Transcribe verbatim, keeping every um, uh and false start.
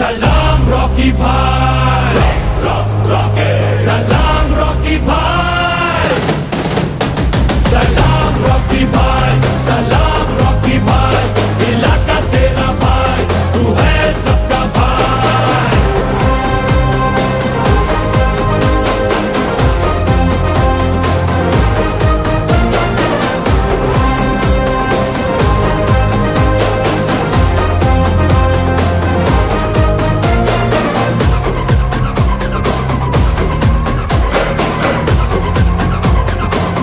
सलाम रॉकी भाई, rock rock rock.